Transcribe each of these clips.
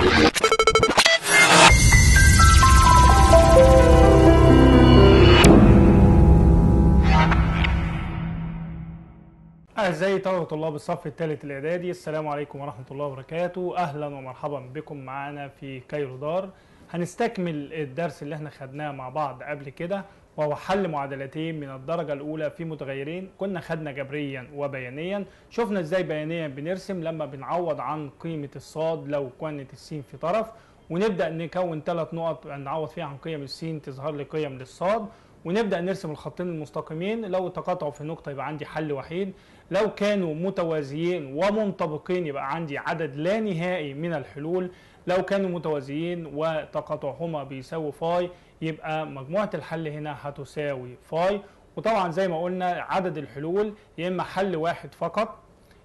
أعزائي طلاب الصف الثالث الإعدادي، السلام عليكم ورحمة الله وبركاته. أهلا ومرحبا بكم معانا في كايرو دار. هنستكمل الدرس اللي احنا خدناه مع بعض قبل كده، وهو حل معادلتين من الدرجة الأولى في متغيرين. كنا خدنا جبريا وبيانيا، شفنا ازاي بيانيا بنرسم لما بنعوض عن قيمة الصاد لو كانت السين في طرف، ونبدأ نكون ثلاث نقط نعوض فيها عن قيم السين تظهر لي قيم للصاد، ونبدأ نرسم الخطين المستقيمين. لو تقاطعوا في نقطة يبقى عندي حل وحيد، لو كانوا متوازيين ومنطبقين يبقى عندي عدد لا نهائي من الحلول، لو كانوا متوازيين وتقاطعهما بيساوي فاي يبقى مجموعة الحل هنا هتساوي فاي. وطبعا زي ما قلنا عدد الحلول يا إما حل واحد فقط،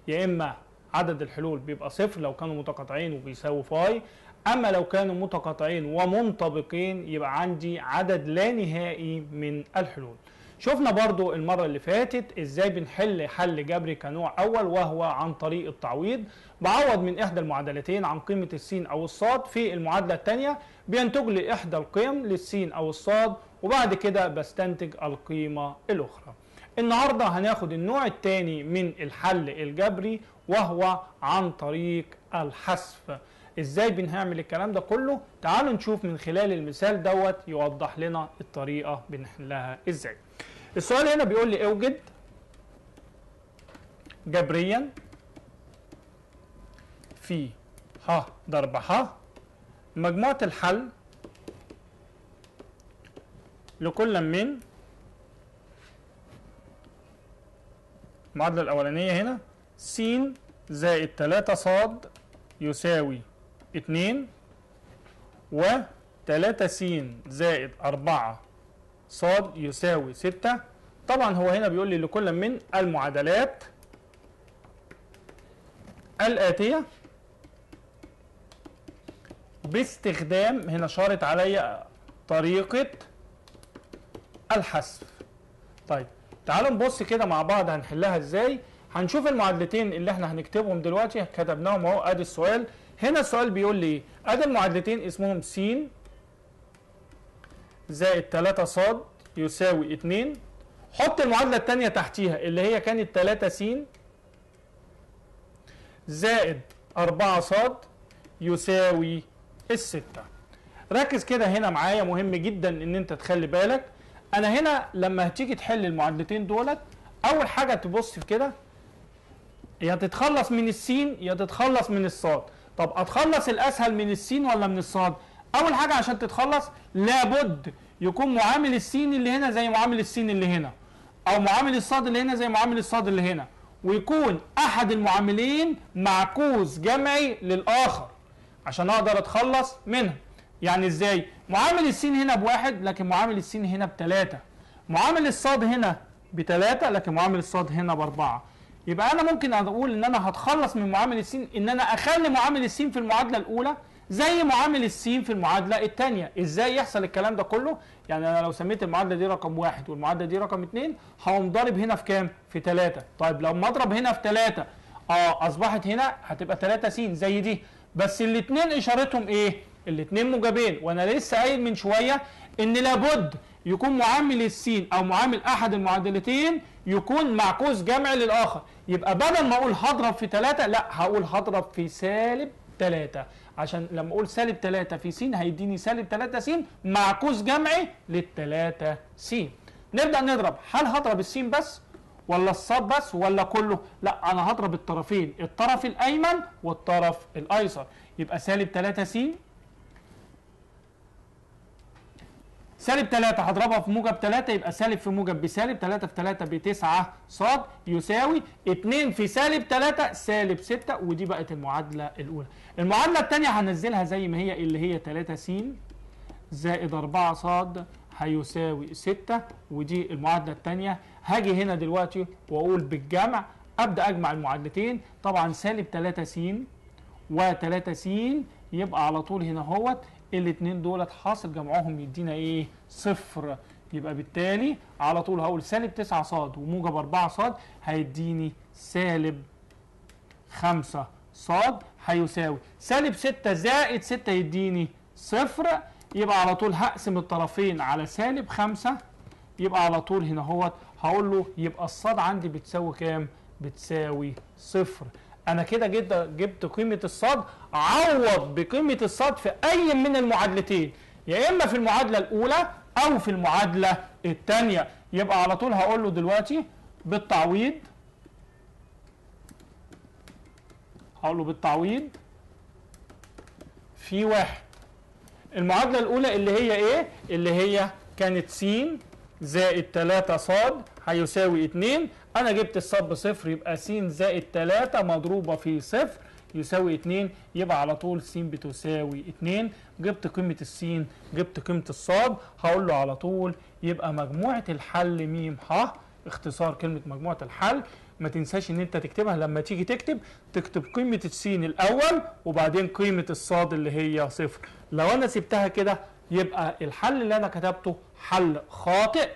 يا إما عدد الحلول بيبقى صفر لو كانوا متقاطعين وبيساوي فاي. أما لو كانوا متقاطعين ومنطبقين يبقى عندي عدد لا نهائي من الحلول. شفنا برضو المرة اللي فاتت ازاي بنحل حل جبري كنوع أول، وهو عن طريق التعويض. بعوض من إحدى المعادلتين عن قيمة السين أو الصاد، في المعادلة الثانية بينتج لي إحدى القيم للسين أو الصاد، وبعد كده بستنتج القيمة الأخرى. النهاردة هناخد النوع الثاني من الحل الجبري، وهو عن طريق الحذف. ازاي بنعمل الكلام ده كله؟ تعالوا نشوف من خلال المثال دوت يوضح لنا الطريقة بنحلها ازاي. السؤال هنا بيقول لي اوجد جبريا في ه ضرب ه مجموعة الحل لكل من المعادلة الأولانية هنا س زائد 3 صاد يساوي 2، و 3 س زائد 4 صاد يساوي 6. طبعا هو هنا بيقول لي لكل من المعادلات الآتية باستخدام، هنا شارت عليا طريقة الحذف. طيب تعالوا نبص كده مع بعض هنحلها ازاي. هنشوف المعادلتين اللي احنا هنكتبهم دلوقتي، كتبناهم اهو. ادي السؤال هنا، السؤال بيقول لي ادي المعادلتين اسمهم س زائد 3 ص يساوي 2. حط المعادلة الثانية تحتيها اللي هي كانت 3 س زائد 4 ص يساوي 6. ركز كده هنا معايا، مهم جدا ان انت تخلي بالك. انا هنا لما هتيجي تحل المعادلتين دولت، اول حاجة تبص في كده يا تتخلص من السين يا تتخلص من الصاد. طب اتخلص الاسهل من السين ولا من الصاد؟ اول حاجه عشان تتخلص لابد يكون معامل السين اللي هنا زي معامل السين اللي هنا، او معامل الصاد اللي هنا زي معامل الصاد اللي هنا، ويكون احد المعاملين معكوس جمعي للاخر عشان اقدر اتخلص منها. يعني ازاي؟ معامل السين هنا بواحد لكن معامل السين هنا بثلاثه، معامل الصاد هنا بثلاثه لكن معامل الصاد هنا باربعه. يبقى انا ممكن اقول ان انا هتخلص من معامل السين ان انا اخلي معامل السين في المعادله الاولى زي معامل السين في المعادله الثانيه. ازاي يحصل الكلام ده كله؟ يعني انا لو سميت المعادله دي رقم 1 والمعادله دي رقم 2 هقوم ضارب هنا في كام؟ في 3. طيب لو اضرب هنا في 3 اصبحت هنا هتبقى 3 س زي دي، بس الاثنين اشارتهم ايه؟ الاثنين موجبين، وانا لسه قايل من شويه ان لابد يكون معامل السين او معامل احد المعادلتين يكون معكوس جمعي للاخر. يبقى بدل ما اقول هضرب في 3 لا، هقول هضرب في سالب 3، عشان لما اقول سالب 3 في س هيديني سالب 3 س معكوس جمعي لل3 س. نبدا نضرب، هل هضرب الس بس ولا الصاد بس ولا كله؟ لا، انا هضرب الطرفين، الطرف الايمن والطرف الايسر. يبقى سالب 3 س سالب 3 هضربها في موجب 3 يبقى سالب في موجب بسالب، 3 في 3 ب9 ص يساوي 2 في سالب 3 سالب 6. ودي بقت المعادلة الأولى. المعادلة الثانية هنزلها زي ما هي اللي هي 3 س زائد 4 ص هيساوي 6، ودي المعادلة الثانية. هاجي هنا دلوقتي وأقول بالجمع، أبدأ أجمع المعادلتين. طبعا سالب 3 س و3 س يبقى على طول هنا اهوت الاثنين دولت حاصل جمعهم يدينا ايه؟ صفر. يبقى بالتالي على طول هقول سالب 9 ص وموجب 4 ص هيديني سالب 5 ص هيساوي سالب 6 زائد 6 يديني صفر، يبقى على طول هقسم الطرفين على سالب 5، يبقى على طول هنا اهوت هقول له يبقى الصاد عندي بتساوي كام؟ بتساوي صفر. انا كده جبت قيمه الصاد، عوض بقيمه الصاد في اي من المعادلتين، يا اما في المعادله الاولى او في المعادله الثانيه. يبقى على طول هقول له دلوقتي بالتعويض، هقول له بالتعويض في واحد. المعادله الاولى اللي هي ايه؟ اللي هي كانت س زائد 3 ص هيساوي 2، انا جبت الص بصفر، يبقى س زائد 3 مضروبه في صفر يساوي 2، يبقى على طول س بتساوي 2. جبت قيمه الس، جبت قيمه الص، هقول له على طول يبقى مجموعه الحل م ح، اختصار كلمه مجموعه الحل. ما تنساش ان انت تكتبها لما تيجي تكتب قيمه الس الاول وبعدين قيمه الص اللي هي صفر. لو انا سبتها كده يبقى الحل اللي انا كتبته حل خاطئ،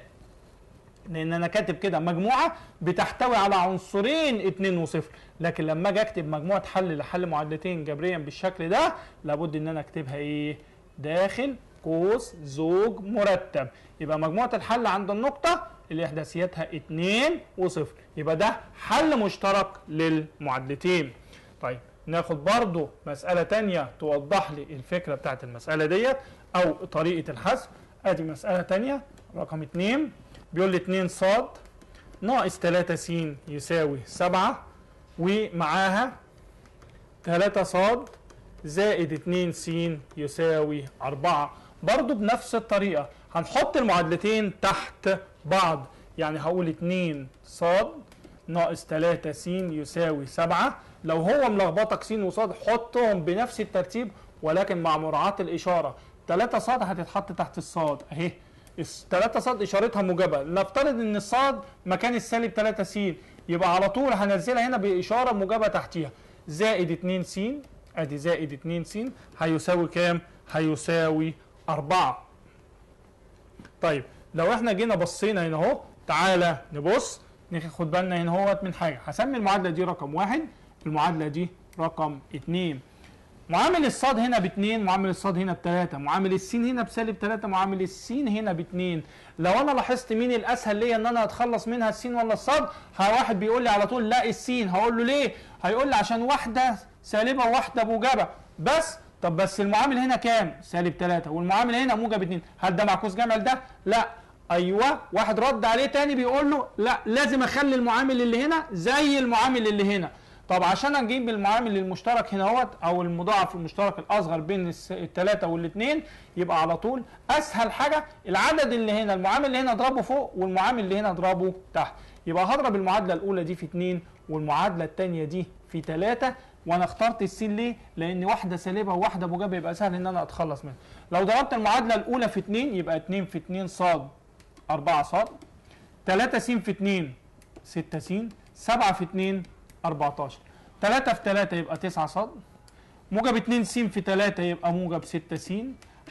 لان انا كاتب كده مجموعه بتحتوي على عنصرين 2 وصفر، لكن لما اجي اكتب مجموعه حل لحل معادلتين جبريا بالشكل ده لابد ان انا اكتبها ايه؟ داخل قوس زوج مرتب. يبقى مجموعه الحل عند النقطه اللي احداثياتها 2 وصفر، يبقى ده حل مشترك للمعادلتين. طيب ناخد برضو مساله ثانيه توضح لي الفكره بتاعت المساله ديت او طريقه الحسب. ادي مساله ثانيه رقم 2، بيقول لي 2 ص ناقص 3 س يساوي 7، ومعاها 3 ص زائد 2 س يساوي 4. برضو بنفس الطريقه هنحط المعادلتين تحت بعض، يعني هقول 2 ص ناقص 3 س يساوي 7. لو هو ملخبطك س وص حطهم بنفس الترتيب ولكن مع مراعاه الاشاره. 3 ص هتتحط تحت الص اهي، 3 ص اشارتها موجبه، نفترض ان الص مكان السالب 3 س، يبقى على طول هنزلها هنا باشاره موجبه تحتيها، زائد 2 س، ادي زائد 2 س هيساوي كام؟ هيساوي 4. طيب لو احنا جينا بصينا هنا اهو، تعالى نبص ناخد بالنا هنا اهوت من حاجه. هسمي المعادله دي رقم 1، المعادله دي رقم 2. معامل الصاد هنا ب2، معامل الصاد هنا ب3، معامل السين هنا بسالب 3، معامل السين هنا ب2. لو انا لاحظت مين الاسهل ليا ان انا اتخلص منها، السين ولا الصاد؟ واحد بيقول لي على طول لا السين، هقول له ليه؟ هيقول لي عشان واحده سالبه وواحده موجبه بس. طب بس المعامل هنا كام؟ سالب 3، والمعامل هنا موجب 2، هل ده معكوس جمع ده؟ لا. ايوه، واحد رد عليه تاني بيقول له لا لازم اخلي المعامل اللي هنا زي المعامل اللي هنا. طب عشان اجيب المعامل المشترك هنا اهوت او المضاعف المشترك الاصغر بين الثلاثه والاثنين، يبقى على طول اسهل حاجه العدد اللي هنا، المعامل اللي هنا اضربه فوق والمعامل اللي هنا اضربه تحت. يبقى هضرب المعادله الاولى دي في 2 والمعادله الثانيه دي في 3. وانا اخترت الس ليه؟ لان واحده سالبه وواحده موجبه، يبقى سهل ان انا اتخلص منها. لو ضربت المعادله الاولى في 2 يبقى 2 في 2 ص 4 ص، 3 س في 2 6 س، 7 في 2 14، 3 في 3 يبقى 9 ص، موجب 2 س في 3 يبقى موجب 6 س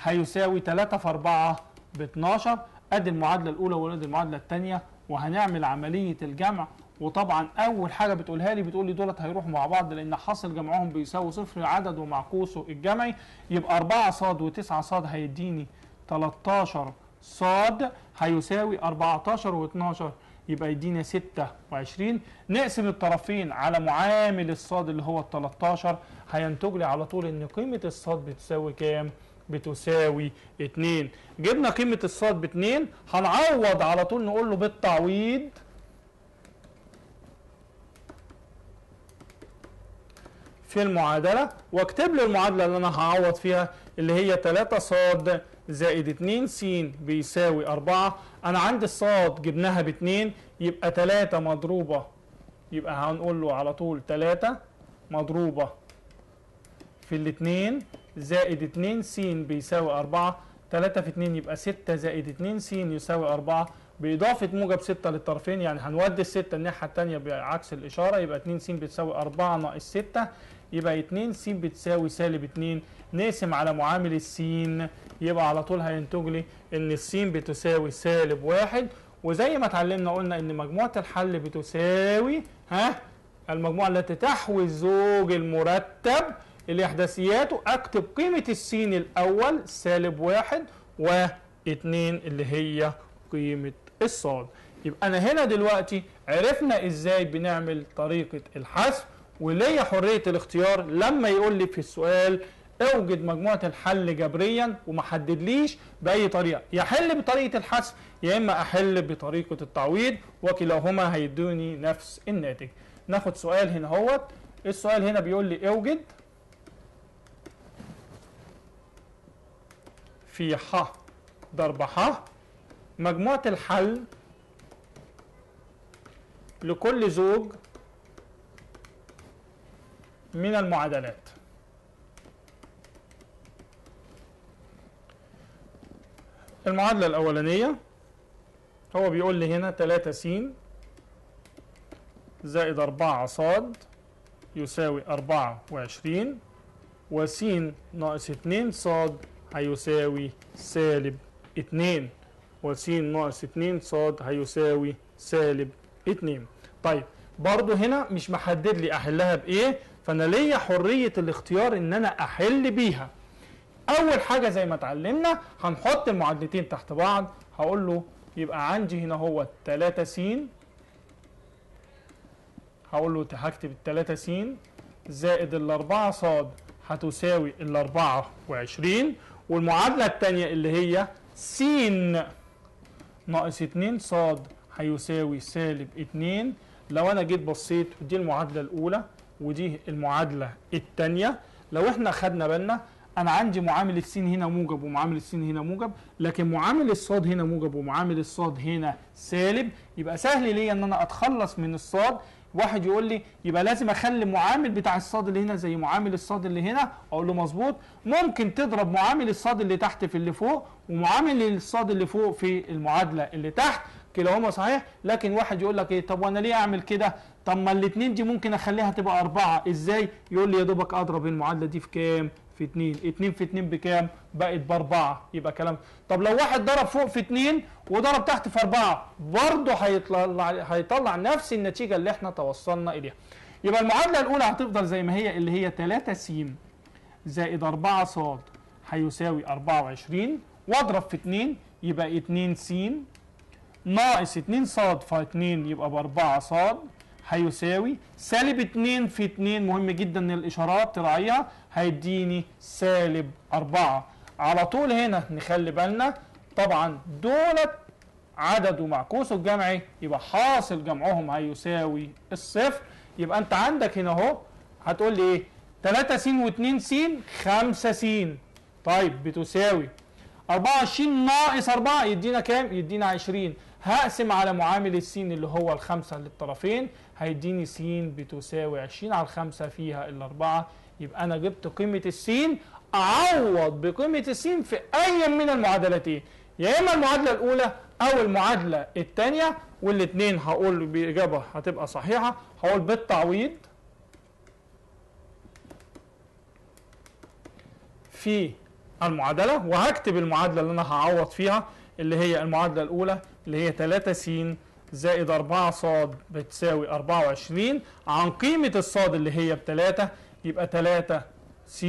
هيساوي 3 في 4 ب 12. ادي المعادله الاولى وادي المعادله الثانيه، وهنعمل عمليه الجمع. وطبعا اول حاجه بتقولها لي بتقول لي دولت هيروحوا مع بعض لان حاصل جمعهم بيساوي صفر، عدد ومعكوسه الجمعي. يبقى 4 ص و9 ص هيديني 13 ص هيساوي 14 و12، يبقى يدينا 26. نقسم الطرفين على معامل الصاد اللي هو ال 13، هينتج لي على طول ان قيمه الصاد بتساوي كام؟ بتساوي 2. جبنا قيمه الصاد ب2، هنعوض على طول نقول له بالتعويض في المعادله، واكتب له المعادله اللي انا هعوض فيها اللي هي 3 ص زائد 2 س بيساوي 4. انا عندي الص جبناها ب2، يبقى 3 مضروبه، يبقى هنقول له على طول 3 مضروبه في ال2 زائد 2 س بيساوي 4. 3 في 2 يبقى 6 زائد 2 س يساوي 4، باضافه موجب 6 للطرفين، يعني هنودي ال6 الناحيه الثانيه بعكس الاشاره، يبقى 2 س بتساوي 4 ناقص 6، يبقى 2 س بتساوي سالب 2. نقسم على معامل الس، يبقى على طول هينتج لي ان الس بتساوي سالب 1. وزي ما اتعلمنا قلنا ان مجموعه الحل بتساوي المجموعه التي تحوي الزوج المرتب، الإحداثيات، أكتب قيمة السين الأول سالب 1 و2 اللي هي قيمة الصاد. يبقى أنا هنا دلوقتي عرفنا إزاي بنعمل طريقة الحسب، وليا حرية الاختيار لما يقول لي في السؤال اوجد مجموعة الحل جبريا ومحددليش بأي طريقة، يحل بطريقة الحسب يا إما أحل بطريقة التعويض، وكلاهما هيدوني نفس الناتج. ناخد سؤال هنا اهوت، السؤال هنا بيقول لي اوجد في ح ضرب ح مجموعة الحل لكل زوج من المعادلات. المعادلة الأولانية هو بيقول لي هنا 3 س زائد 4 ص يساوي 24، وس ناقص 2 ص هيساوي سالب 2، وس ناقص 2 ص هيساوي سالب 2. طيب برضو هنا مش محدد لي أحلها بإيه، فأنا ليا حرية الاختيار إن أنا أحل بيها. أول حاجة زي ما اتعلمنا هنحط المعادلتين تحت بعض، هقول له يبقى عندي هنا هو 3 س، هقول له هكتب 3 س زائد 4 ص هتساوي 24، والمعادلة التانية اللي هي س ناقص 2 ص هيساوي سالب 2. لو أنا جيت بصيت دي المعادلة الأولى ودي المعادلة التانية، لو احنا خدنا بالنا أنا عندي معامل الس هنا موجب ومعامل الس هنا موجب، لكن معامل الص هنا موجب ومعامل الص هنا سالب، يبقى سهل ليا إن أنا أتخلص من الص. واحد يقول لي يبقى لازم أخلي معامل بتاع الص اللي هنا زي معامل الص اللي هنا، أقول له مظبوط، ممكن تضرب معامل الص اللي تحت في اللي فوق ومعامل الص اللي فوق في المعادلة اللي تحت، كلاهما صحيح. لكن واحد يقول لك ايه، طب وانا ليه اعمل كده؟ طب ما الاثنين دي ممكن اخليها تبقى 4، ازاي؟ يقول لي يا دوبك اضرب المعادله دي في كام؟ في 2، 2 في 2 بكام؟ بقت ب4، يبقى كلام. طب لو واحد ضرب فوق في 2 وضرب تحت في 4 برضه هيطلع نفس النتيجه اللي احنا توصلنا اليها. يبقى المعادله الاولى هتفضل زي ما هي اللي هي 3 س زائد 4 ص هيساوي 24، واضرب في 2 يبقى 2 س ناقص 2 ص في 2 يبقى ب 4 ص هيساوي سالب 2 في 2، مهم جدا ان الاشارات تراعيها، هيديني سالب 4. على طول هنا نخلي بالنا طبعا دولت عدد ومعكوسه الجمعي، يبقى حاصل جمعهم هيساوي الصفر. يبقى انت عندك هنا اهو هتقول لي ايه، 3 س و2 س 5 س، طيب بتساوي 24 ناقص 4 يدينا كام؟ يدينا 20. هقسم على معامل الس اللي هو ال5 للطرفين، هيديني س بتساوي 20 على 5 فيها ال4. يبقى أنا جبت قيمة الس، أعوض بقيمة الس في أي من المعادلتين، يا إما المعادلة الأولى أو المعادلة الثانية، والاثنين هقول بإجابة هتبقى صحيحة، هقول بالتعويض في المعادلة، وهكتب المعادلة اللي أنا هعوض فيها اللي هي المعادلة الأولى اللي هي 3 س زائد 4 ص بتساوي 24 عن قيمة الص اللي هي ب3، يبقى 3 س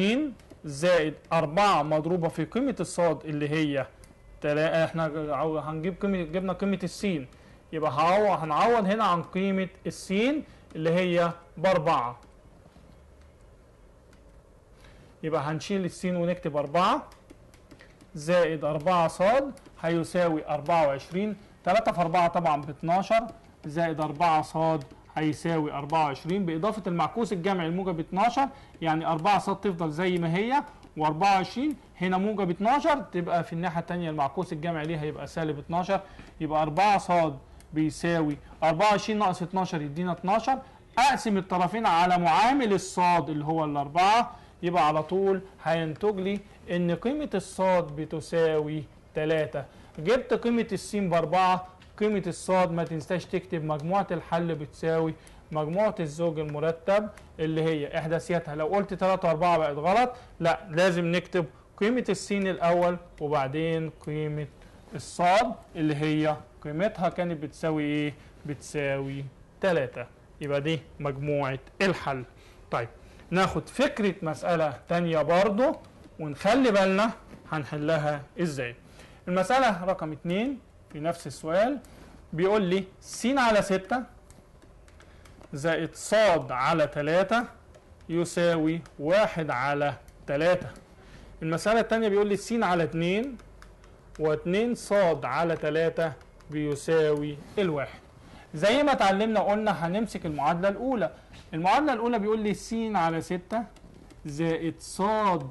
زائد 4 مضروبة في قيمة الص اللي هي احنا هنجيب جبنا قيمة الس، يبقى هنعوض هنا عن قيمة الس اللي هي ب4، يبقى هنشيل الس ونكتب 4 زائد 4 ص هيساوي 24، 3 في 4 طبعا ب 12 زائد 4 ص هيساوي 24 بإضافة المعكوس الجمعي الموجب 12، يعني 4 ص تفضل زي ما هي، و24 هنا موجب 12 تبقى في الناحية الثانية المعكوس الجمعي ليها يبقى سالب 12، يبقى 4 ص بيساوي 24 ناقص 12 يدينا 12. أقسم الطرفين على معامل الص اللي هو الأربعة، يبقى على طول هينتج لي ان قيمة الص بتساوي 3. جبت قيمة الس ب4، قيمة الص ما تنساش تكتب مجموعة الحل بتساوي مجموعة الزوج المرتب اللي هي احداثياتها، لو قلت 3 و4 بقت غلط، لا لازم نكتب قيمة الس الاول وبعدين قيمة الص اللي هي قيمتها كانت بتساوي ايه؟ بتساوي 3. يبقى دي مجموعة الحل. طيب ناخد فكرة مسألة تانية برضو ونخلي بالنا هنحلها ازاي. المسألة رقم 2 في نفس السؤال بيقول لي س على 6 زائد ص على 3 يساوي 1 على 3. المسألة التانية بيقول لي س على 2 و2 ص على 3 بيساوي 1. زي ما اتعلمنا قلنا هنمسك المعادلة الأولى. المعادلة الأولى بيقول لي س على 6 زائد ص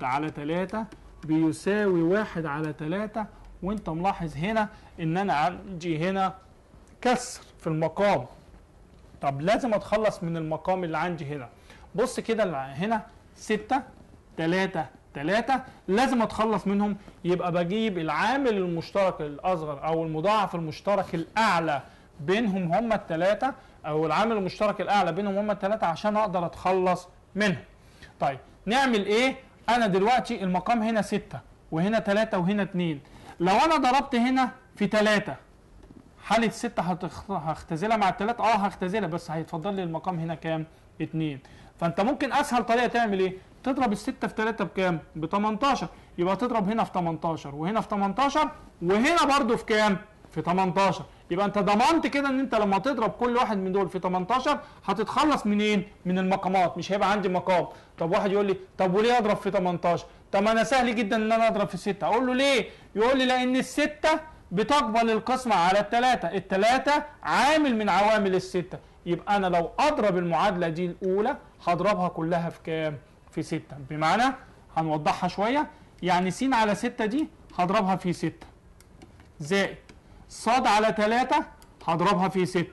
على 3 بيساوي 1 على 3، وانت ملاحظ هنا ان انا عندي هنا كسر في المقام. طب لازم اتخلص من المقام اللي عندي هنا. بص كده هنا 6 3 3 لازم اتخلص منهم، يبقى بجيب العامل المشترك الاصغر او المضاعف المشترك الاعلى بينهم هما الثلاثة، او العامل المشترك الاعلى بينهم هما الثلاثة عشان اقدر اتخلص منهم. طيب نعمل ايه؟ انا دلوقتي المقام هنا 6 وهنا 3 وهنا 2، لو انا ضربت هنا في 3 حالة 6 هختزلها مع الثلاثة، هختزلها بس هيتفضل لي المقام هنا كام؟ 2. فانت ممكن اسهل طريقة تعمل ايه؟ تضرب ال6 في 3 بكام؟ ب 18، يبقى تضرب هنا في 18 وهنا في 18 وهنا برضه في كام؟ في 18. يبقى انت ضمنت كده ان انت لما تضرب كل واحد من دول في 18 هتتخلص منين؟ من المقامات، مش هيبقى عندي مقام. طب واحد يقول لي طب وليه اضرب في 18؟ طب انا سهل جدا ان انا اضرب في 6. اقول له ليه؟ يقول لي لان ال6 بتقبل القسمة على ال3، ال3 عامل من عوامل ال6. يبقى انا لو اضرب المعادلة دي الاولى هضربها كلها في كام؟ في 6. بمعنى هنوضحها شوية، يعني س على 6 دي هضربها في 6 زائد ص على 3 هضربها في 6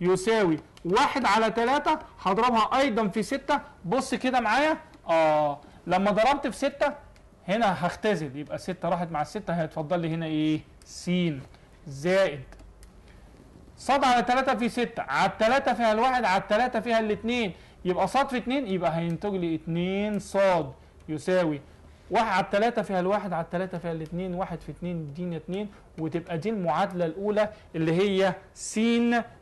يساوي 1 على 3 هضربها ايضا في 6. بص كده معايا، لما ضربت في 6 هنا هختزل، يبقى 6 راحت مع 6 هيتفضل لي هنا ايه؟ س زائد ص على 3 في 6، على 3 فيها الواحد، على 3 فيها الاثنين، يبقى ص في 2، يبقى هينتج لي 2 ص يساوي 1 على 3 فيها الواحد، على 3 فيها الاثنين، 1 في 2 يدينا 2. وتبقى دي المعادلة الأولى اللي هي س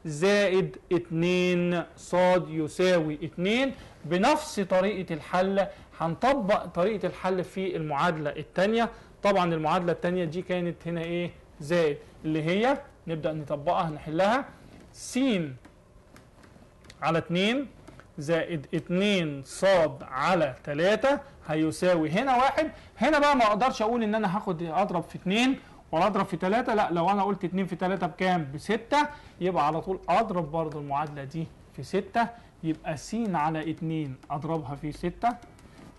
زائد 2 ص يساوي 2. بنفس طريقة الحل هنطبق طريقة الحل في المعادلة الثانية. طبعا المعادلة الثانية دي كانت هنا ايه؟ زائد، اللي هي نبدأ نطبقها نحلها س على 2 زائد 2 ص على 3 هيساوي هنا 1. هنا بقى ما اقدرش اقول ان انا هاخد اضرب في 2 ولا اضرب في 3، لا، لو انا قلت 2 في 3 بكام؟ ب 6، يبقى على طول اضرب برضو المعادلة دي في 6. يبقى س على 2 اضربها في 6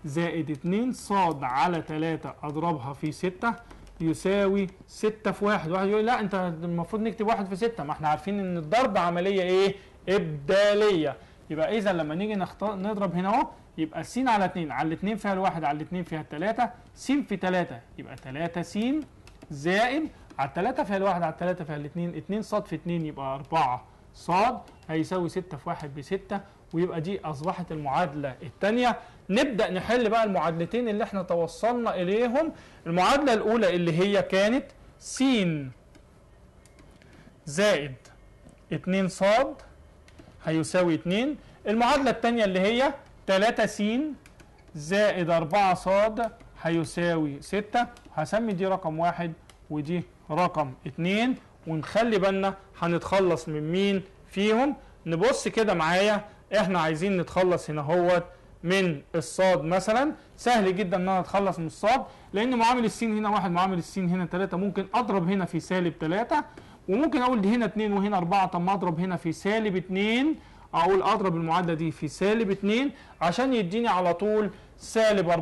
زائد 2 ص على 3 اضربها في 6 يساوي 6 في 1. واحد يقول لا انت المفروض نكتب 1 في 6، ما احنا عارفين ان الضرب عملية ايه؟ ابدالية. يبقى اذا لما نيجي نضرب هنا اهو، يبقى س على 2، على 2 فيها الواحد، على 2 فيها الثلاثة، س في 3 يبقى 3 س زائد على 3 فيها الواحد، على 3 فيها الاثنين، 2 ص في 2 يبقى 4 ص هيساوي 6 في 1 ب 6. ويبقى دي اصبحت المعادلة الثانية. نبدأ نحل بقى المعادلتين اللي احنا توصلنا اليهم. المعادلة الاولى اللي هي كانت س زائد 2 ص هيساوي 2. المعادلة الثانية اللي هي 3 س زائد 4 ص هيساوي 6. هسمي دي رقم 1 ودي رقم 2، ونخلي بالنا هنتخلص من مين فيهم. نبص كده معايا، احنا عايزين نتخلص هنا اهوت من الصاد مثلا. سهل جدا ان انا اتخلص من الصاد لان معامل الس هنا 1، معامل الس هنا 3، ممكن اضرب هنا في سالب 3، وممكن اقول دي هنا 2 وهنا 4. طب ما اضرب هنا في سالب 2، اقول اضرب المعادله دي في سالب 2 عشان يديني على طول سالب 4،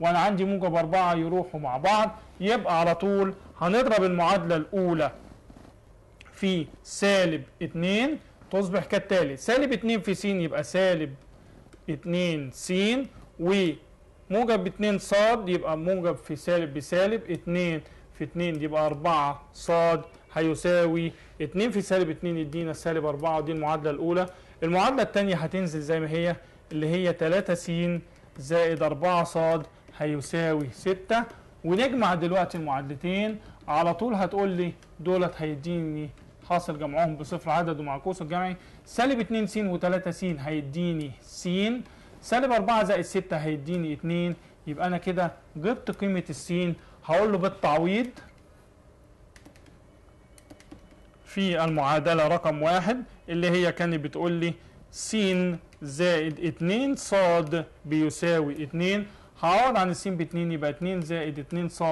وانا عندي موجب 4 يروحوا مع بعض. يبقى على طول هنضرب المعادله الاولى في سالب 2 تصبح كالتالي: سالب 2 في س يبقى سالب 2 س، وموجب 2 ص يبقى موجب في سالب بسالب، 2 في 2 يبقى 4 ص هيساوي 2 في سالب 2 يدينا سالب 4. ودي المعادلة الأولى. المعادلة الثانية هتنزل زي ما هي، اللي هي 3 س زائد 4 ص هيساوي 6. ونجمع دلوقتي المعادلتين على طول. هتقول لي دولت هيديني حاصل جمعهم بصفر عدد ومعكوس الجمعي. سالب 2 س و3 س هيديني س، سالب 4 زائد 6 هيديني 2، يبقى انا كده جبت قيمه السين. هقول له بالتعويض في المعادله رقم 1 اللي هي كانت بتقول لي س زائد 2 ص بيساوي 2، هعوض عن الس ب 2 يبقى 2 زائد 2 ص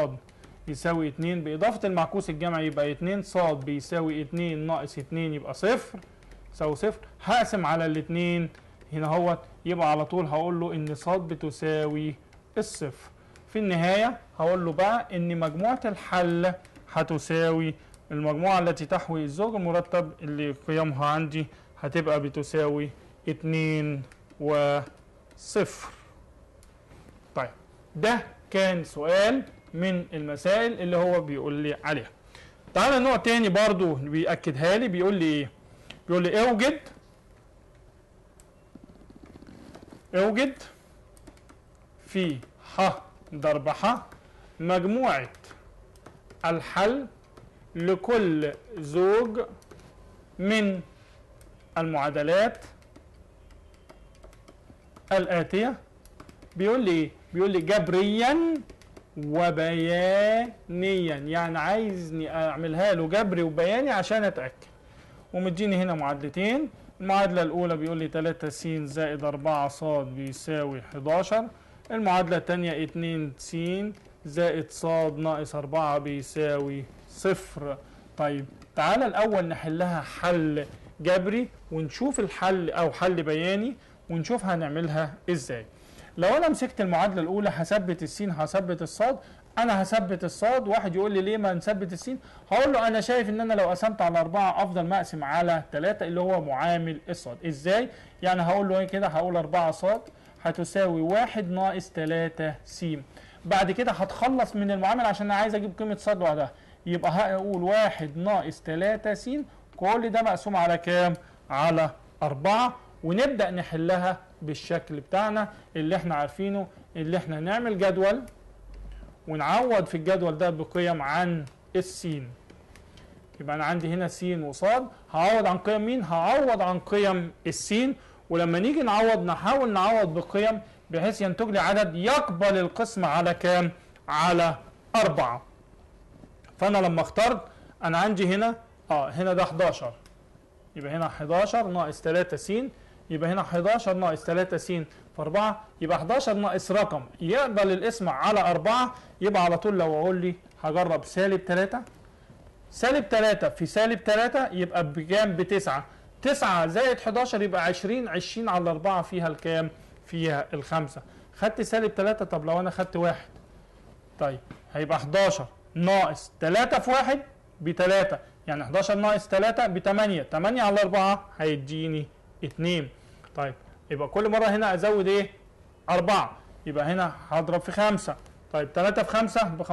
يساوي 2 باضافه المعكوس الجمعي يبقى 2 ص بيساوي 2 ناقص 2 يبقى 0 يساوي 0. هقسم على الاثنين هنا اهوت، يبقى على طول هقول له ان ص بتساوي الصفر. في النهايه هقول له بقى ان مجموعه الحل هتساوي المجموعه التي تحوي الزوج المرتب اللي قيمها عندي هتبقى بتساوي 2 وصفر. طيب ده كان سؤال من المسائل اللي هو بيقول لي عليها. تعالى نوع تاني برضو بيأكدها لي، بيقول لي ايه؟ بيقول لي اوجد في ح ضرب ح مجموعة الحل لكل زوج من المعادلات الآتية. بيقول لي ايه؟ بيقول لي جبريا وبيانيا، يعني عايزني اعملها له جبري وبياني عشان اتاكد. ومديني هنا معادلتين، المعادله الاولى بيقول لي 3 س زائد 4 ص بيساوي 11، المعادله الثانيه 2 س زائد ص ناقص 4 بيساوي 0. طيب تعالى الاول نحلها حل جبري ونشوف الحل او حل بياني ونشوف هنعملها ازاي. لو انا مسكت المعادله الاولى هثبت السين هثبت الصاد، انا هثبت الصاد. واحد يقول لي ليه ما نثبت السين؟ هقول له انا شايف ان انا لو قسمت على 4 افضل ما اقسم على 3 اللي هو معامل الصاد. ازاي؟ يعني هقول له كده، هقول 4 صاد هتساوي 1 ناقص 3 س. بعد كده هتخلص من المعامل عشان انا عايز اجيب قيمه صاد لوحدها، يبقى هقول 1 ناقص 3 س كل ده مقسوم على كام؟ على 4. ونبدأ نحلها بالشكل بتاعنا اللي احنا عارفينه، اللي احنا نعمل جدول ونعوض في الجدول ده بقيم عن السين. يبقى انا عندي هنا سين وصاد، هعوض عن قيم مين؟ هعوض عن قيم السين. ولما نيجي نعوض نحاول نعوض بقيم بحيث ينتج لي عدد يقبل القسمة على كام؟ على 4. فانا لما اخترت انا عندي هنا هنا ده 11، يبقى هنا 11 ناقص 3 س، يبقى هنا 11 ناقص 3 س في 4، يبقى 11 ناقص رقم يقبل القسم على 4. يبقى على طول لو اقول لي هجرب سالب 3 سالب 3 في سالب 3 يبقى بكام؟ ب9. 9 زائد 11 يبقى 20، 20 على 4 فيها الكام؟ فيها ال5. خدت سالب 3، طب لو انا خدت 1 طيب هيبقى 11 ناقص 3 في 1 ب3، يعني 11 ناقص 3 ب 8، 8 على 4 هيديني 2. طيب يبقى كل مرة هنا أزود إيه؟ 4، يبقى هنا هضرب في 5، طيب 3 في 5 ب 15،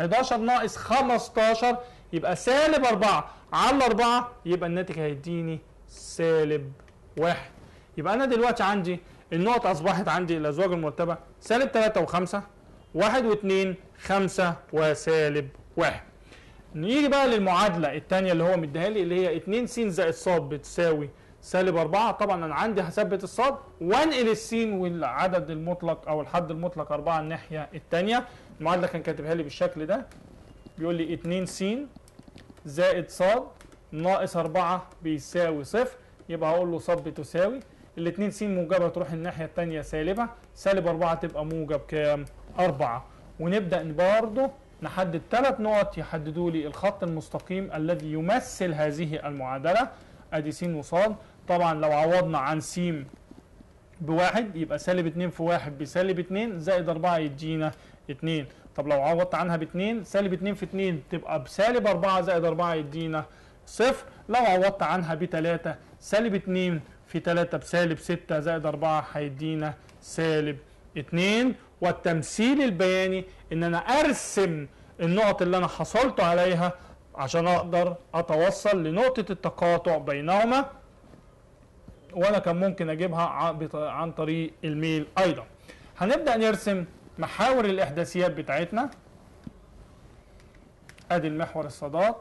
11 ناقص 15 يبقى سالب 4 على 4، يبقى الناتج هيديني سالب 1. يبقى أنا دلوقتي عندي النقط أصبحت عندي الأزواج المرتبة سالب 3 و5، 1 و2، 5 وسالب 1. نيجي بقى للمعادله الثانيه اللي هو مديها لي اللي هي 2 س زائد ص بتساوي سالب 4. طبعا انا عندي هثبت الص وانقل الس والعدد المطلق او الحد المطلق 4 الناحيه الثانيه. المعادله كان كاتبها لي بالشكل ده، بيقول لي 2 س زائد ص ناقص 4 بيساوي 0. يبقى هقول له ص بتساوي ال 2 س موجبه تروح الناحيه الثانيه سالبه، سالب 4 تبقى موجب كام؟ 4. ونبدا برضه نحدد 3 نقط يحددوا لي الخط المستقيم الذي يمثل هذه المعادله. ادي س وص، طبعا لو عوضنا عن س ب1 يبقى سالب 2 في 1 بسالب 2 زائد 4 يدينا 2. طب لو عوضت عنها ب2 سالب 2 في 2 تبقى بسالب 4 زائد 4 يدينا 0. لو عوضت عنها ب3 سالب 2 في 3 بسالب 6 زائد 4 هيدينا سالب 2. والتمثيل البياني ان انا ارسم النقط اللي انا حصلت عليها عشان اقدر اتوصل لنقطة التقاطع بينهما، وانا كان ممكن اجيبها عن طريق الميل ايضا. هنبدأ نرسم محاور الاحداثيات بتاعتنا. ادي المحور الصادات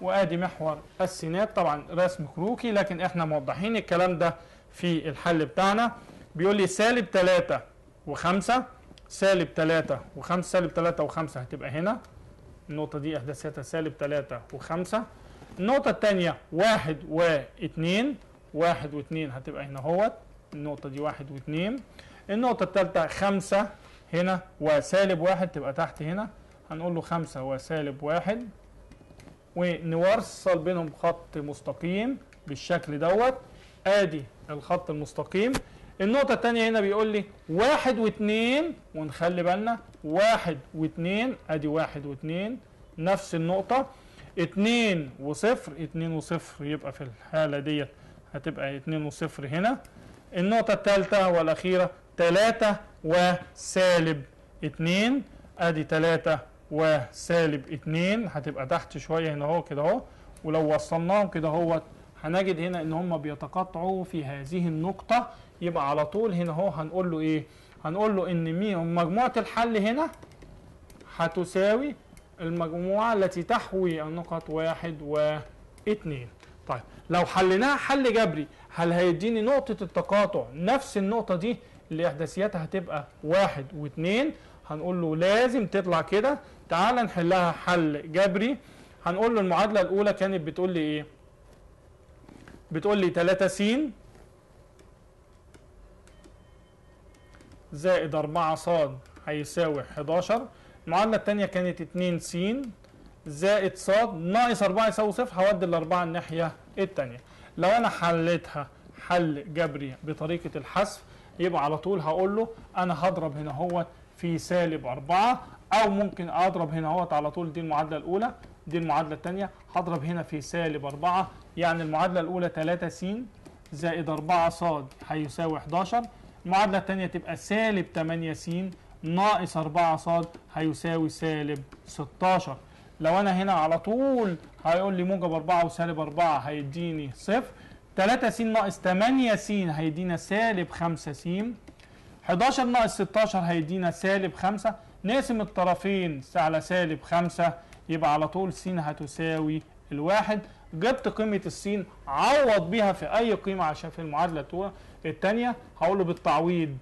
وادي محور السينات، طبعا رسم كروكي لكن احنا موضحين الكلام ده في الحل بتاعنا. بيقول لي سالب 3 و5 سالب 3 و5 سالب 3 و5 هتبقى هنا النقطة دي احداثيتها سالب 3 و5. النقطة الثانية 1 و2 1 و2 هتبقى هنا اهوت النقطة دي 1 و2. النقطة الثالثة 5 هنا وسالب 1 تبقى تحت هنا هنقول له 5 وسالب 1 ونوصل بينهم خط مستقيم بالشكل دوت. ادي الخط المستقيم. النقطة الثانية هنا بيقول لي 1 و2 ونخلي بالنا 1 و2 ادي 1 و2 نفس النقطة. 2 و0 2 و0 يبقى في الحالة ديت هتبقى 2 و0 هنا. النقطة الثالثة والأخيرة 3 وسالب 2 ادي 3 وسالب 2 هتبقى تحت شوية هنا اهو كده اهو. ولو وصلناهم كده اهوت هنجد هنا ان هم بيتقاطعوا في هذه النقطة. يبقى على طول هنا اهو هنقول له ايه؟ هنقول له ان مجموعة الحل هنا هتساوي المجموعة التي تحوي النقط 1 و2. طيب لو حلناها حل جبري هل هيديني نقطة التقاطع نفس النقطة دي اللي احداثياتها هتبقى 1 و2؟ هنقول له لازم تطلع كده. تعال نحلها حل جبري. هنقول له المعادلة الأولى كانت بتقول لي ايه؟ بتقول لي 3 س زائد 4 ص هيساوي 11. المعادلة الثانية كانت 2 س زائد ص ناقص 4 يساوي 0. هودي الأربعة الناحية الثانية. لو أنا حليتها حل جبري بطريقة الحذف يبقى على طول هقول له أنا هضرب هنا اهوت في سالب 4 أو ممكن أضرب هنا اهوت على طول. دي المعادلة الأولى دي المعادلة الثانية. هضرب هنا في سالب 4 يعني المعادلة الأولى 3 س زائد 4 ص هيساوي 11. المعادلة الثانية تبقى سالب 8 س ناقص 4 ص هيساوي سالب 16. لو أنا هنا على طول هيقول لي موجب 4 وسالب 4 هيديني 0. 3 س ناقص 8 س هيدينا سالب 5 س. 11 ناقص 16 هيدينا سالب 5. نقسم الطرفين على سالب 5 يبقى على طول س هتساوي 1. جبت قيمة السين عوض بيها في أي قيمة عشان في المعادلة الثانية. هقول له بالتعويض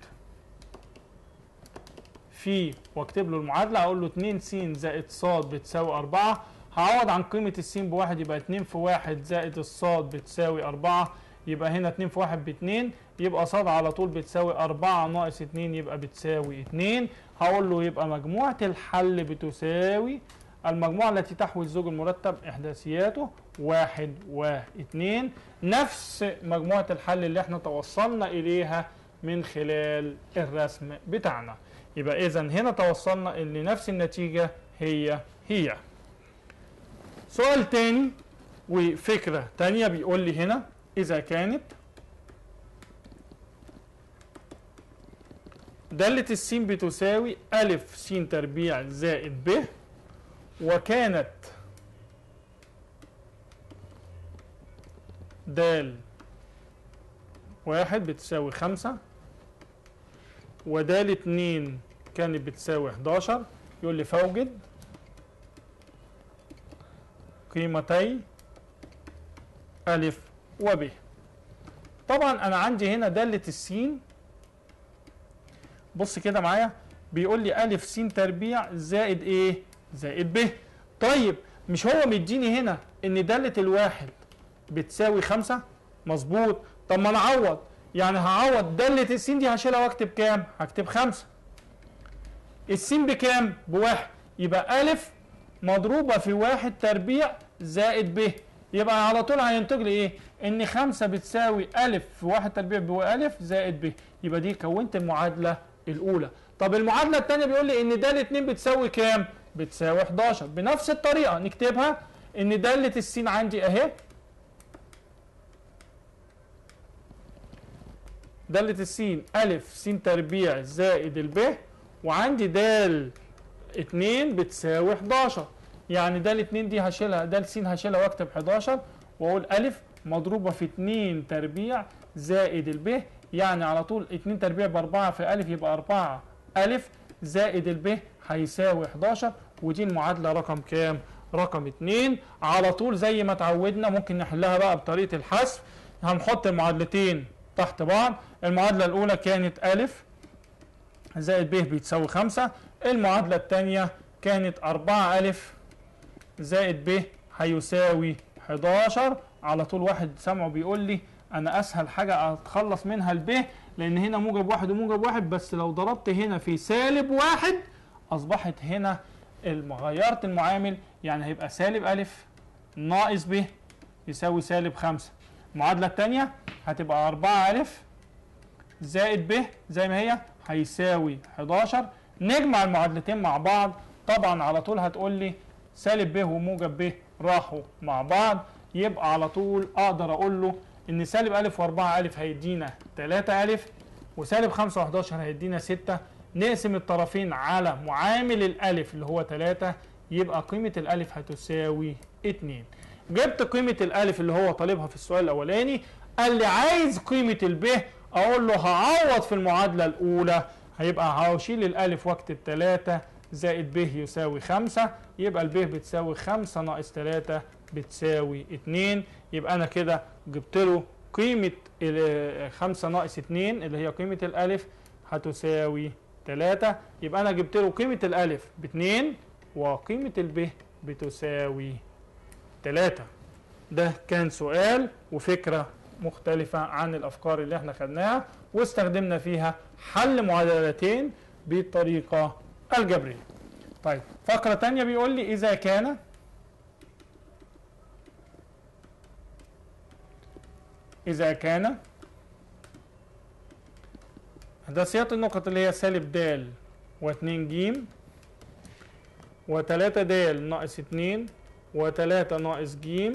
في واكتب له المعادلة. هقول له 2 س زائد ص بتساوي 4. هعوض عن قيمة السين بواحد يبقى 2 في 1 زائد الص بتساوي 4. يبقى هنا 2 في 1 ب 2 يبقى ص على طول بتساوي 4 ناقص 2 يبقى بتساوي 2. هقول له يبقى مجموعة الحل بتساوي المجموعة التي تحوي الزوج المرتب إحداثياته 1 و2 نفس مجموعة الحل اللي احنا توصلنا إليها من خلال الرسم بتاعنا. يبقى إذن هنا توصلنا إلى نفس النتيجة هي. سؤال تاني وفكرة تانية بيقول لي هنا إذا كانت دالة س بتساوي أ س تربيع زائد ب وكانت د 1 بتساوي 5 ود 2 كانت بتساوي 11. يقول لي فوجد قيمتي أ وب. طبعا أنا عندي هنا دالة السين. بص كده معايا بيقول لي أ س تربيع زائد إيه؟ زائد ب. طيب مش هو مديني هنا ان دالة الواحد بتساوي 5؟ مظبوط. طب ما انا اعوض يعني هعوض دالة السين دي هشيلها واكتب كام؟ هكتب 5. السين بكام؟ بواحد. يبقى أ مضروبة في 1 تربيع زائد ب. يبقى على طول هينتج لي ايه؟ ان 5 بتساوي أ في 1 تربيع ب أ زائد ب. يبقى دي كونت المعادلة الأولى. طب المعادلة الثانية بيقول لي ان دالة 2 بتساوي كام؟ بتساوي 11. بنفس الطريقة نكتبها ان دالة الس عندي اهي. دالة الس أ س تربيع زائد الب وعندي دال 2 بتساوي 11. يعني دال 2 دي هشيلها دال س هشيلها واكتب 11 واقول أ مضروبة في 2 تربيع زائد الب. يعني على طول 2 تربيع ب4 في أ يبقى 4 أ زائد الب هيساوي 11. ودي المعادلة رقم كام؟ رقم 2. على طول زي ما اتعودنا ممكن نحلها بقى بطريقة الحذف. هنحط المعادلتين تحت بعض. المعادلة الأولى كانت أ زائد ب بتساوي 5، المعادلة الثانية كانت 4 زائد ب هيساوي 11. على طول واحد سامعه بيقول لي أنا أسهل حاجة أتخلص منها الب، لأن هنا موجب واحد وموجب واحد، بس لو ضربت هنا في سالب واحد أصبحت هنا غيرت المعامل، يعني هيبقى سالب أ ناقص ب يساوي سالب 5. المعادلة الثانية هتبقى 4 زائد ب زي ما هي هيساوي 11. نجمع المعادلتين مع بعض، طبعا على طول هتقول لي سالب ب وموجب ب راحوا مع بعض، يبقى على طول أقدر أقول له إن سالب أ و4 هيدينا 3 وسالب 5 و11 هيدينا 6. نقسم الطرفين على معامل الألف اللي هو 3، يبقى قيمة الألف هتساوي 2. جبت قيمة الألف اللي هو طالبها في السؤال الأولاني، قال لي عايز قيمة الب، أقول له هعوض في المعادلة الأولى، هيبقى هشيل الألف واكتب 3 زائد ب يساوي 5، يبقى الب بتساوي 5 ناقص 3 بتساوي 2. يبقى أنا كده جبت له قيمة 5 ناقص 2 اللي هي قيمة الألف هتساوي 3. يبقى أنا جبت له قيمة الألف ب2 وقيمة الب بتساوي 3. ده كان سؤال وفكرة مختلفة عن الأفكار اللي احنا خدناها، واستخدمنا فيها حل معادلتين بالطريقة الجبرية. طيب فقرة تانية بيقول لي إذا كان ده صيغة النقط اللي هي سالب د و2 ج و3 د ناقص 2 و3 ناقص ج،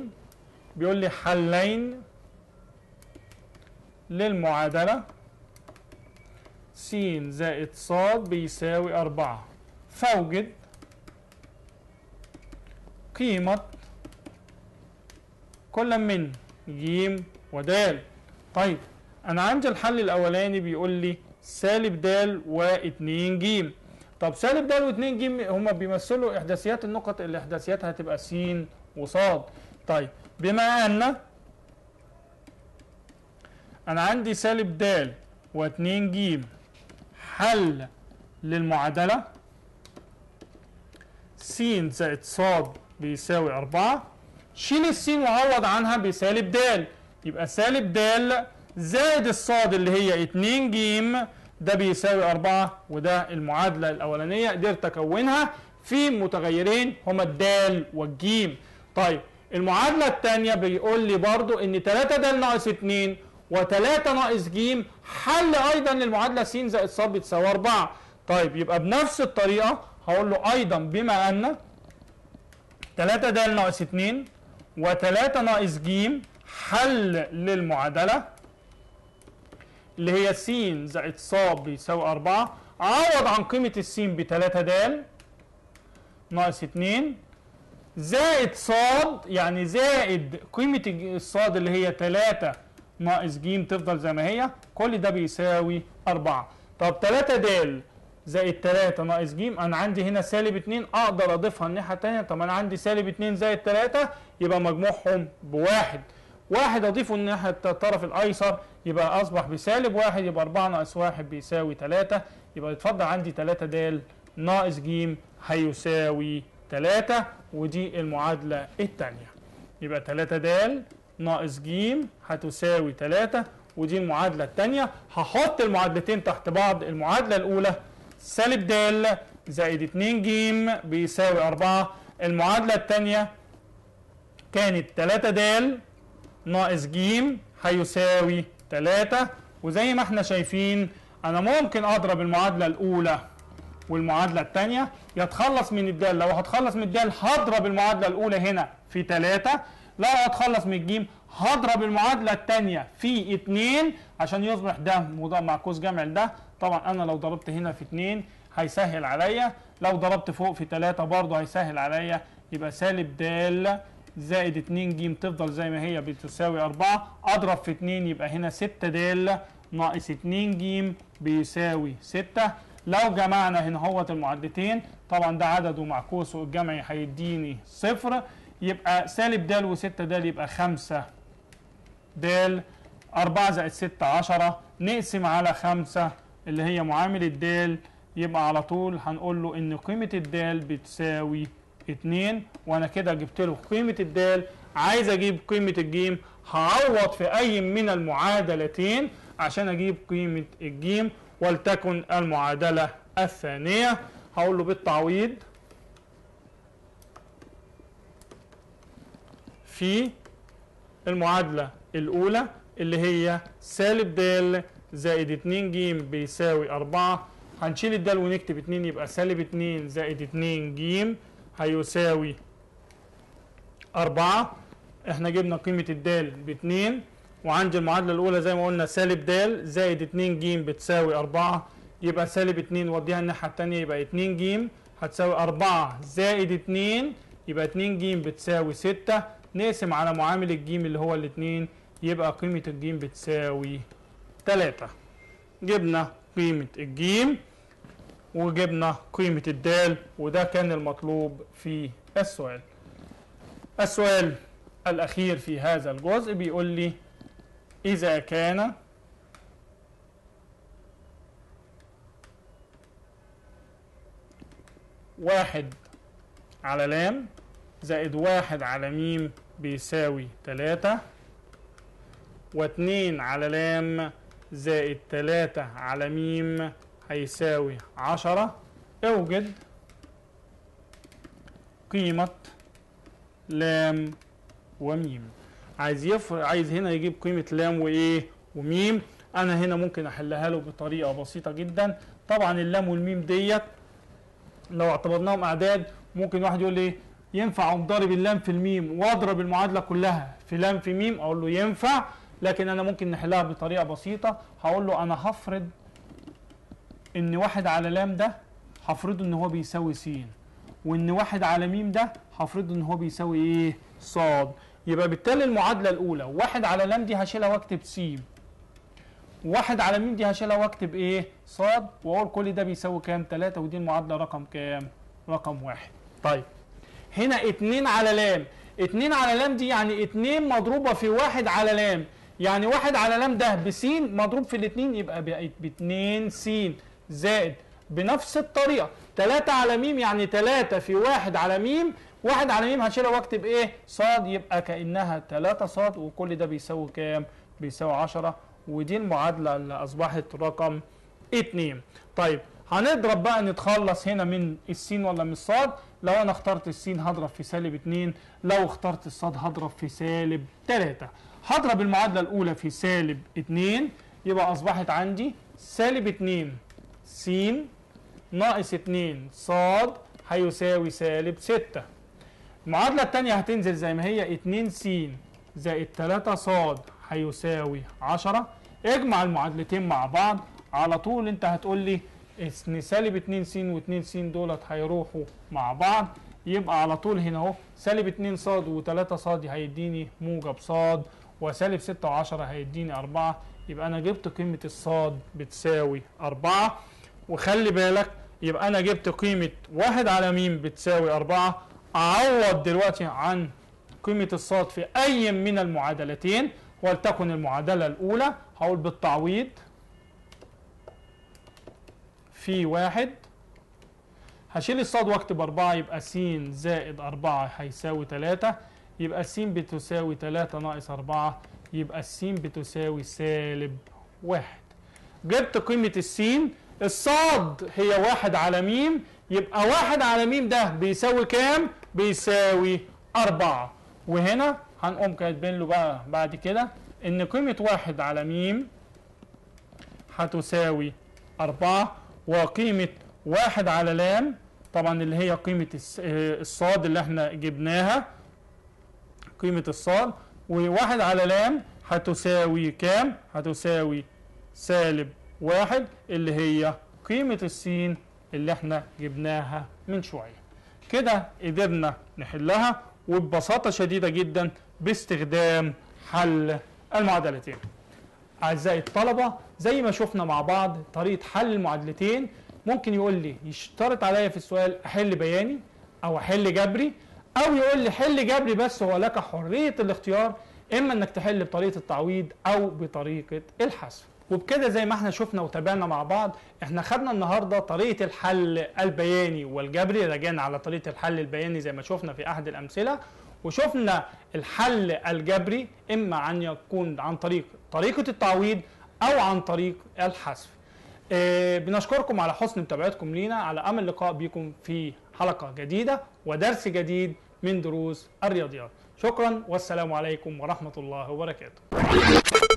بيقول لي حلين للمعادلة س زائد ص بيساوي 4، فوجد قيمة كل من ج ود. طيب أنا عندي الحل الأولاني بيقول لي سالب د و2 ج. طب سالب د و2 ج هما بيمثلوا إحداثيات النقط اللي إحداثياتها هتبقى س وص. طيب بما أن أنا عندي سالب د و2 ج حل للمعادلة س زائد ص بيساوي 4، شيل السين وعوض عنها بسالب د، يبقى سالب د زائد الصاد اللي هي 2 ج ده بيساوي 4. وده المعادلة الأولانية قدرت أكونها في متغيرين هما الدال والجيم. طيب المعادلة الثانية بيقول لي برضو إن 3 د ناقص 2 و3 ناقص ج حل أيضا للمعادلة س زائد ص بتساوي 4. طيب يبقى بنفس الطريقة هقول له أيضا بما أن 3 د ناقص 2 و3 ناقص ج حل للمعادلة اللي هي س زائد ص بيساوي 4، عوض عن قيمة الس ب 3 د ناقص 2 زائد ص، يعني زائد قيمة الصاد اللي هي 3 ناقص ج تفضل زي ما هي، كل ده بيساوي 4. طب 3 د زائد 3 ناقص ج، أنا عندي هنا سالب 2 أقدر أضيفها الناحية التانية. طب أنا عندي سالب 2 زائد 3 يبقى مجموعهم بواحد، واحد أضيفه الناحية الطرف الأيسر يبقى أصبح بسالب 1، يبقى 4 ناقص 1 بيساوي 3. يبقى اتفضل عندي 3 د ناقص ج هيساوي 3، ودي المعادلة الثانية. يبقى 3 د ناقص ج هتساوي 3، ودي المعادلة الثانية. هحط المعادلتين تحت بعض. المعادلة الأولى سالب د زائد 2 ج بيساوي 4، المعادلة الثانية كانت 3 د ناقص ج هيساوي 3. وزي ما احنا شايفين انا ممكن اضرب المعادله الاولى والمعادله الثانيه، يتخلص من الدال. لو هتخلص من الدال هضرب المعادله الاولى هنا في 3، لو هتخلص من الجيم هضرب المعادله الثانيه في 2 عشان يصبح ده معكوس جمع ده. طبعا انا لو ضربت هنا في 2 هيسهل عليا، لو ضربت فوق في 3 برضه هيسهل عليا. يبقى سالب د زائد 2 ج تفضل زي ما هي بتساوي 4، اضرب في 2 يبقى هنا 6 د ناقص 2 ج بيساوي 6. لو جمعنا هنا اهوت المعادلتين، طبعا ده عدد ومعكوس والجمع هيديني 0، يبقى سالب د و6 د يبقى 5 د 4 زائد 6 10 نقسم على 5 اللي هي معامل الدال، يبقى على طول هنقول له ان قيمه الدال بتساوي 2. وانا كده جبت له قيمه الدال، عايز اجيب قيمه الجيم، هعوض في اي من المعادلتين عشان اجيب قيمه الجيم، ولتكن المعادله الثانيه. هقول له بالتعويض في المعادله الاولى اللي هي سالب د زائد 2 ج بيساوي 4، هنشيل الدال ونكتب 2، يبقى سالب 2 زائد 2 ج هيساوي 4. احنا جبنا قيمه الدال ب 2، وعندي المعادله الاولى زي ما قلنا سالب د زائد 2 ج بتساوي 4، يبقى سالب 2 وديها الناحيه الثانيه، يبقى 2 ج هتساوي 4 زائد 2، يبقى 2 ج بتساوي 6. نقسم على معامل الجيم اللي هو ال2، يبقى قيمه الجيم بتساوي 3. جبنا قيمه الجيم وجبنا قيمه الدال، وده كان المطلوب في السؤال. السؤال الاخير في هذا الجزء بيقول لي اذا كان واحد على لام زائد 1 على م بيساوي 3، و2 على لام زائد 3 على م هيساوي 10، اوجد قيمة لام وم. عايز هنا يجيب قيمة لام وايه وميم. انا هنا ممكن احلها له بطريقة بسيطة جدا. طبعا اللام والميم ديت لو اعتبرناهم اعداد ممكن واحد يقول لي ينفع اضرب اللام في الميم واضرب المعادله كلها في لام في ميم، اقول له ينفع، لكن انا ممكن نحلها بطريقه بسيطه. هقول له انا هفرض ان 1 على لام ده هفرضه ان هو بيساوي س، وان 1 على م ده هفرضه ان هو بيساوي ايه ص، يبقى بالتالي المعادله الاولى 1 على لام دي هشيلها واكتب س، 1 على م دي هشيلها واكتب ايه ص، واقول كل ده بيساوي كام 3، ودي المعادله رقم 1. طيب هنا 2 على لام، 2 على لام دي يعني 2 مضروبه في 1 على لام، يعني 1 على لام ده بس مضروب في الاثنين، يبقى بقت ب 2 س، زائد بنفس الطريقه 3 على م يعني 3 في 1 على م، 1 على م هشيلها واكتب ايه ص، يبقى كانها 3 ص، وكل ده بيساوي كام؟ بيساوي 10، ودي المعادله اللي اصبحت رقم 2. طيب هنضرب بقى، نتخلص هنا من السين ولا من الصاد؟ لو انا اخترت السين هضرب في سالب 2، لو اخترت الصاد هضرب في سالب 3. هضرب المعادله الاولى في سالب 2، يبقى اصبحت عندي سالب 2 س ناقص 2 ص هيساوي سالب 6. المعادله الثانيه هتنزل زي ما هي 2 س زائد 3 ص هيساوي 10. اجمع المعادلتين مع بعض على طول. انت هتقول لي ان سالب 2 س و2 س دولت هيروحوا مع بعض، يبقى على طول هنا اهو سالب 2 ص و3 ص هيديني موجب ص، وسالب 6 و10 هيديني 4، يبقى انا جبت قيمه الصاد بتساوي 4. وخلي بالك، يبقى انا جبت قيمه 1 على م بتساوي 4، اعوض دلوقتي عن قيمه الصاد في اي من المعادلتين، ولتكن المعادله الاولى. هقول بالتعويض في 1، هشيل الصاد واكتب 4، يبقى س زائد 4 هيساوي 3، يبقى س بتساوي 3 ناقص 4، يبقى س بتساوي سالب 1. جبت قيمة الس، الصاد هي 1 على م، يبقى 1 على م ده بيساوي كام؟ بيساوي 4. وهنا هنقوم كاتبين له بقى بعد كده ان قيمة 1 على م هتساوي 4، وقيمة 1 على لام طبعا اللي هي قيمة الصاد اللي احنا جبناها، قيمة الصاد، و1 على لام هتساوي كام؟ هتساوي سالب 1 اللي هي قيمة السين اللي احنا جبناها من شوية. كده قدرنا نحلها وببساطة شديدة جدا باستخدام حل المعادلتين. أعزائي الطلبة، زي ما شفنا مع بعض طريقة حل المعادلتين. ممكن يقول لي يشترط عليا في السؤال أحل بياني أو أحل جبري، أو يقول لي حل جبري بس، هو لك حرية الاختيار اما انك تحل بطريقه التعويض او بطريقه الحذف. وبكده زي ما احنا شفنا وتابعنا مع بعض، احنا خدنا النهارده طريقه الحل البياني والجبري، رجعنا على طريقه الحل البياني زي ما شفنا في احد الامثله، وشفنا الحل الجبري اما عن يكون عن طريق طريقه التعويض او عن طريق الحذف. بنشكركم على حسن متابعتكم لينا، على امل اللقاء بكم في حلقه جديده ودرس جديد من دروس الرياضيات. شكرا والسلام عليكم ورحمه الله وبركاته.